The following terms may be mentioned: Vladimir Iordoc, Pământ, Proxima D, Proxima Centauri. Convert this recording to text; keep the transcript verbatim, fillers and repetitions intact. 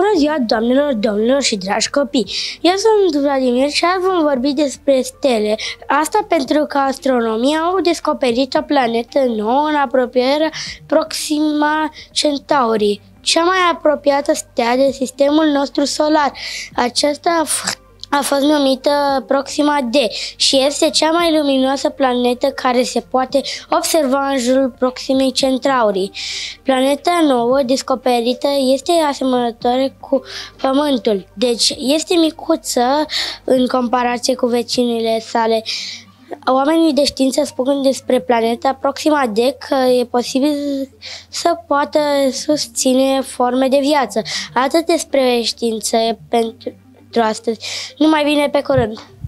Bună ziua, doamnelor, domnilor și dragi copii! Eu sunt Vladimir și azi vom vorbi despre stele. Asta pentru că astronomii au descoperit o planetă nouă în apropierea Proxima Centauri, cea mai apropiată stea de sistemul nostru solar. Aceasta a fost numită Proxima D și este cea mai luminoasă planetă care se poate observa în jurul Proximei Centauri. Planeta nouă descoperită este asemănătoare cu Pământul, deci este micuță în comparație cu vecinile sale. Oamenii de știință spun despre planeta Proxima D că e posibil să poată susține forme de viață. Atât despre știință pentru astăzi. Numai bine, pe curând!